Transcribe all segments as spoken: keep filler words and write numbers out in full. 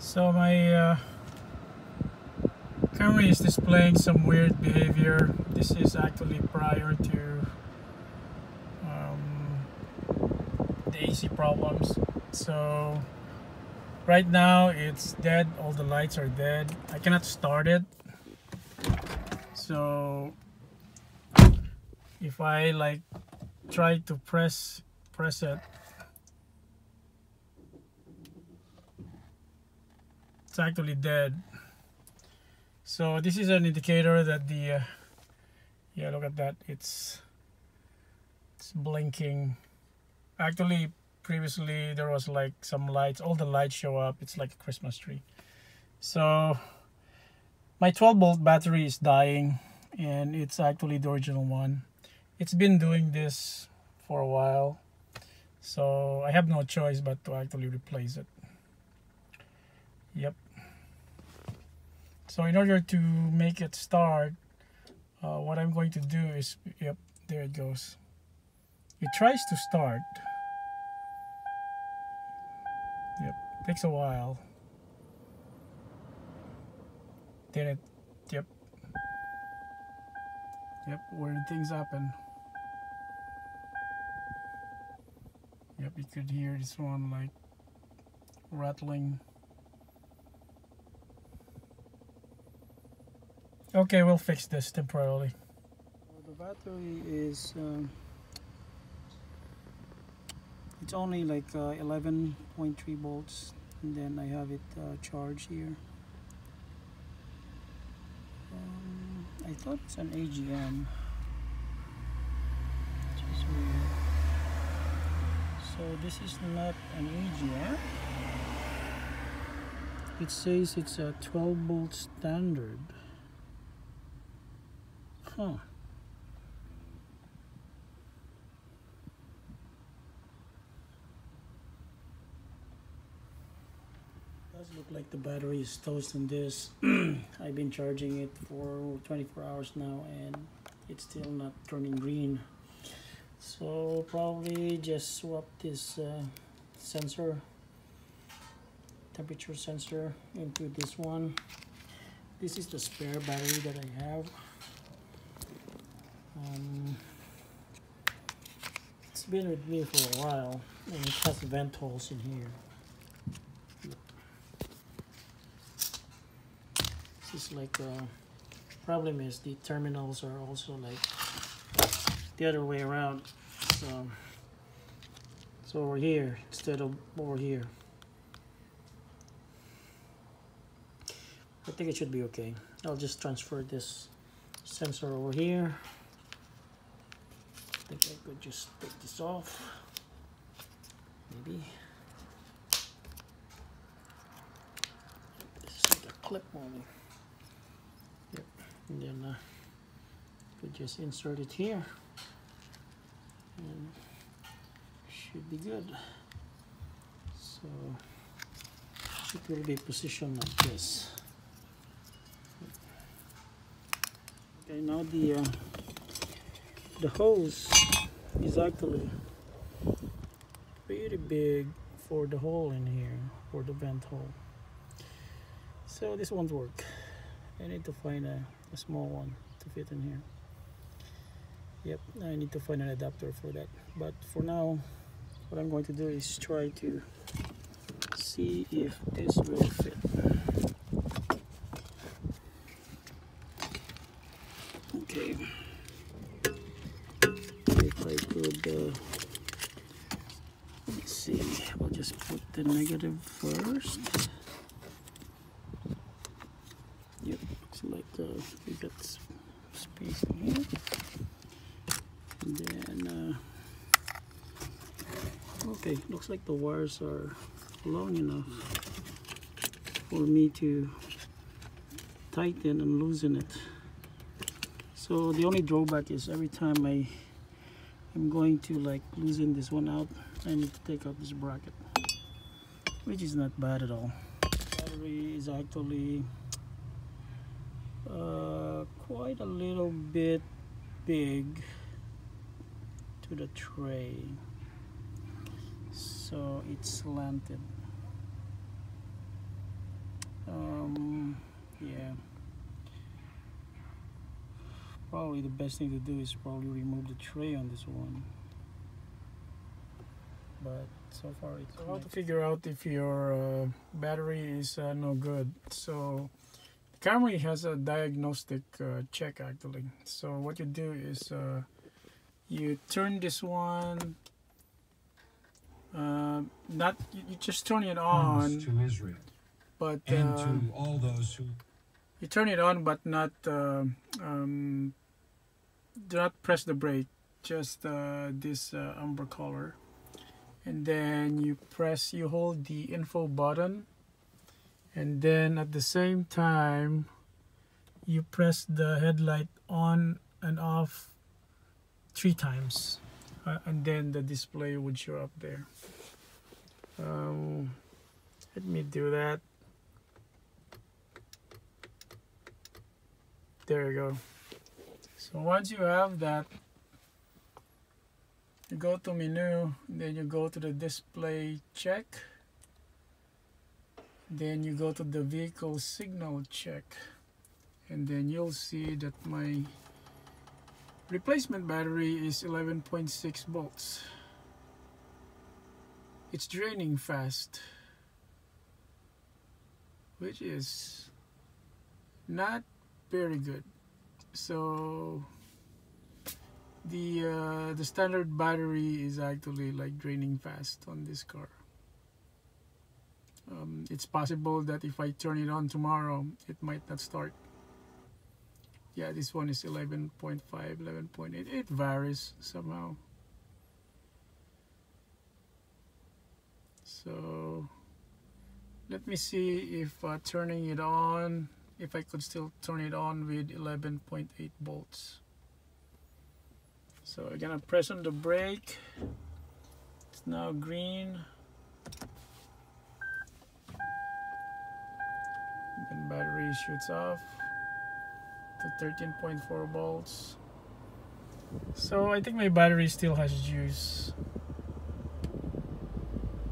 So my uh, Camry is displaying some weird behavior. This is actually prior to um, the A C problems. So right now it's dead, all the lights are dead. I cannot start it. So if I like try to press press it, it's actually dead. So this is an indicator that the uh, yeah, look at that, it's it's blinking. Actually previously there was like some lights, all the lights show up, it's like a Christmas tree. So my twelve volt battery is dying, and it's actually the original one. It's been doing this for a while, so I have no choice but to actually replace it. Yep. So in order to make it start, uh, what I'm going to do is, yep, there it goes. It tries to start. Yep, takes a while. Then it, yep. Yep, weird things happen. Yep, you could hear this one like rattling. Okay, we'll fix this temporarily. Well, the battery is um, it's only like eleven point three uh, volts, and then I have it uh, charged here. Um, I thought it's an A G M. Just weird. So this is not an A G M. It says it's a twelve volt standard. Huh. Does look like the battery is toast on this. I've been charging it for twenty-four hours now, and it's still not turning green. So probably just swap this uh, sensor, temperature sensor, into this one. This is the spare battery that I have. Um, it's been with me for a while, and it has vent holes in here. This is like uh, problem is the terminals are also like the other way around, so it's over here instead of over here. I think it should be okay. I'll just transfer this sensor over here. I think I could just take this off, maybe. This is like a clip on it. Yep, and then uh, could just insert it here, and should be good. So it will be positioned like this. Okay, now the uh, the hose is actually pretty big for the hole in here, for the vent hole. So this won't work. I need to find a, a small one to fit in here. Yep, I need to find an adapter for that. But for now, what I'm going to do is try to see if this will fit. Okay. I could, uh, let's see, we'll just put the negative first. Yep, looks like uh, we got space in here. And then, uh, okay, looks like the wires are long enough for me to tighten and loosen it. So the only drawback is every time I I'm going to like loosen this one out, I need to take out this bracket, which is not bad at all. The battery is actually uh, quite a little bit big to the tray, so it's slanted. um, yeah, probably the best thing to do is probably remove the tray on this one. But so far it's so how to figure out if your uh, battery is uh, no good. So the Camry has a diagnostic uh, check actually. So what you do is uh, you turn this one uh, not you, you just turn it on to Israel, but uh, and to all those who you turn it on but not uh, um, do not press the brake, just uh, this uh, umber color. And then you press, you hold the info button, and then at the same time you press the headlight on and off three times, uh, and then the display would show up there. Um, let me do that. There you go. So once you have that, you go to menu, then you go to the display check, then you go to the vehicle signal check, and then you'll see that my replacement battery is eleven point six volts. It's draining fast, which is not very good. So The, uh, the standard battery is actually like draining fast on this car. Um, it's possible that if I turn it on tomorrow, it might not start. Yeah, this one is eleven point five, eleven point eight. It varies somehow. So let me see if uh, turning it on, if I could still turn it on with eleven point eight volts. So I'm gonna press on the brake. It's now green. Then battery shoots off to thirteen point four volts. So I think my battery still has juice.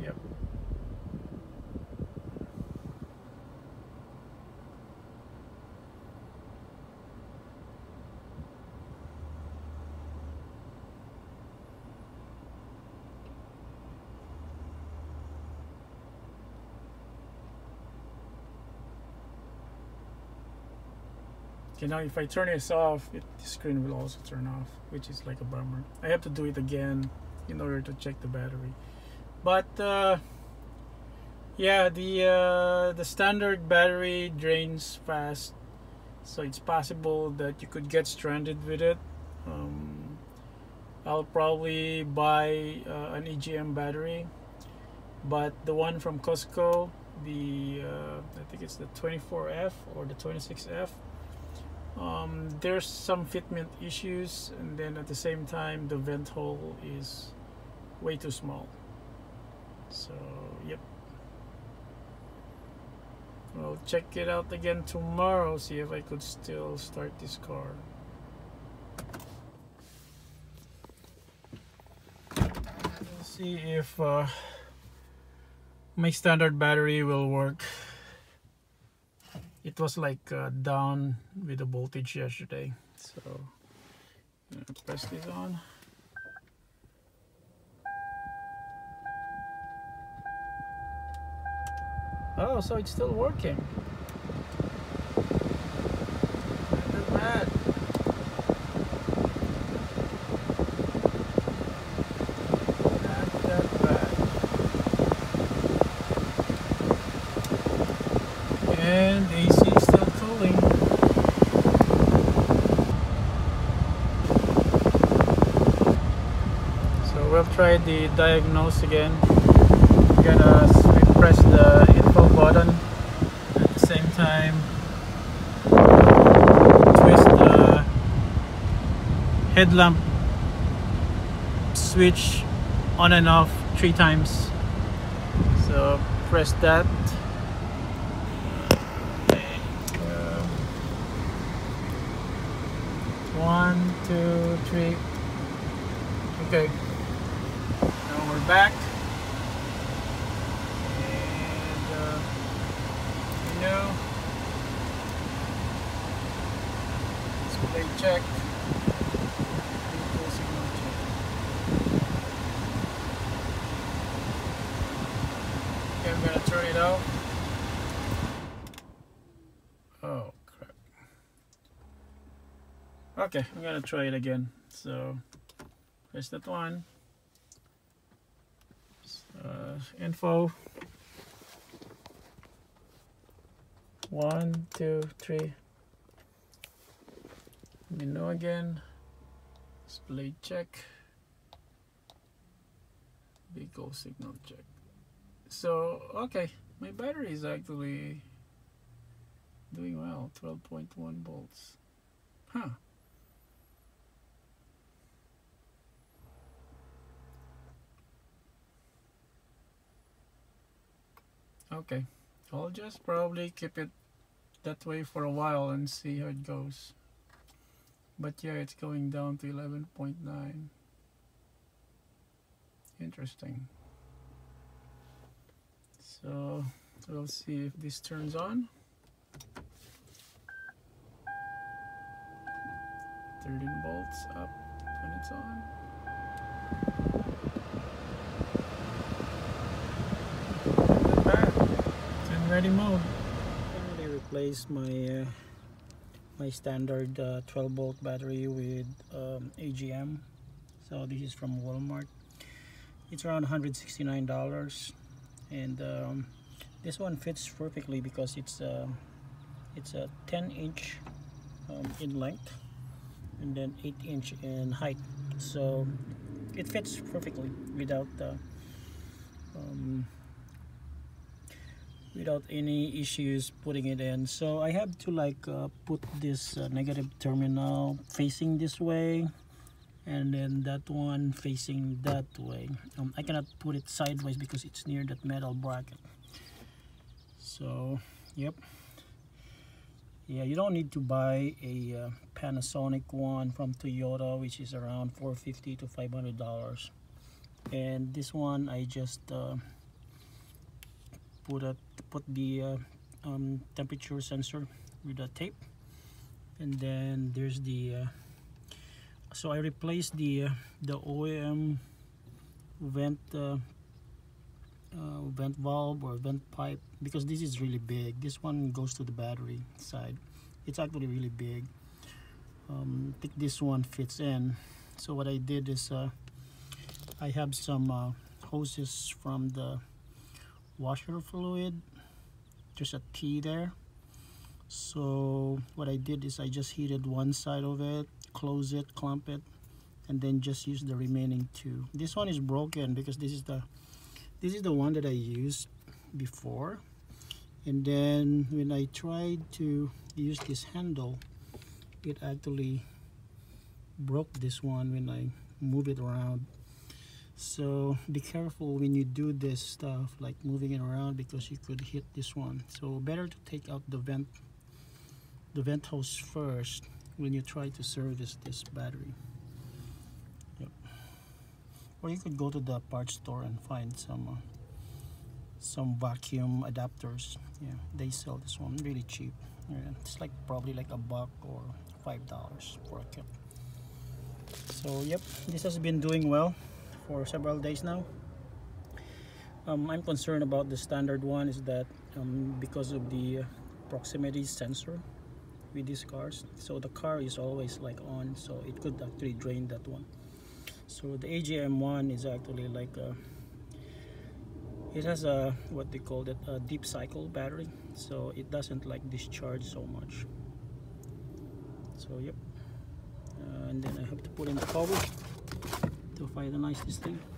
Yep. Okay, now if I turn this off, it, the screen will also turn off, which is like a bummer. I have to do it again in order to check the battery. But uh, yeah, the uh, the standard battery drains fast, so it's possible that you could get stranded with it. Um, I'll probably buy uh, an A G M battery, but the one from Costco, the uh, I think it's the twenty-four F or the twenty-six F. Um, there's some fitment issues, and then at the same time the vent hole is way too small. So yep, I'll check it out again tomorrow, see if I could still start this car. We'll see if uh, my standard battery will work. It was like uh, down with the voltage yesterday, so I'm gonna press this on. Oh, so it's still working. Not bad. Try the diagnose again. I'm gonna press the info button at the same time. Twist the headlamp switch on and off three times. So press that. One, two, three. Okay. Back and uh, you know they check. Okay, I'm gonna turn it off. Oh crap. Okay, I'm gonna try it again. So press that one. Uh, info. One, two, three. Menu again. Display check. Vehicle signal check. So okay, my battery is actually doing well. Twelve point one volts. Huh. Okay, I'll just probably keep it that way for a while and see how it goes. But yeah, it's going down to eleven point nine. Interesting. So we'll see if this turns on. thirteen volts up when it's on. Ready mode. I replaced my uh, my standard uh, twelve volt battery with um, A G M. So this is from Walmart. It's around one hundred sixty-nine dollars, and um, this one fits perfectly because it's uh, it's a ten inch um, in length and then eight inch in height. So it fits perfectly without uh, um, without any issues putting it in. So I have to like uh, put this uh, negative terminal facing this way, and then that one facing that way. um, I cannot put it sideways because it's near that metal bracket. So yep, yeah, you don't need to buy a uh, Panasonic one from Toyota, which is around four hundred fifty to five hundred dollars, and this one I just uh, put a put the uh, um, temperature sensor with a tape, and then there's the uh, so I replaced the uh, the O E M vent uh, uh, vent valve or vent pipe because this is really big. This one goes to the battery side. It's actually really big. um, I think this one fits in. So what I did is uh, I have some uh, hoses from the washer fluid. There's a T there. So what I did is I just heated one side of it, close it, clamp it, and then just use the remaining two. This one is broken because this is the this is the one that I used before, and then when I tried to use this handle, it actually broke this one when I move it around. So be careful when you do this stuff, like moving it around, because you could hit this one. So better to take out the vent the vent hose first when you try to service this battery. Yep. Or you could go to the parts store and find some uh, some vacuum adapters. Yeah, they sell this one really cheap. Yeah, it's like probably like a buck or five dollars for a kit. So yep, this has been doing well for several days now. um, I'm concerned about the standard one is that um, because of the proximity sensor with these cars, so the car is always like on, so it could actually drain that one. So the A G M one is actually like a, it has a what they call it a deep cycle battery, so it doesn't like discharge so much. So yep, uh, and then I have to put in the power to finalize this thing.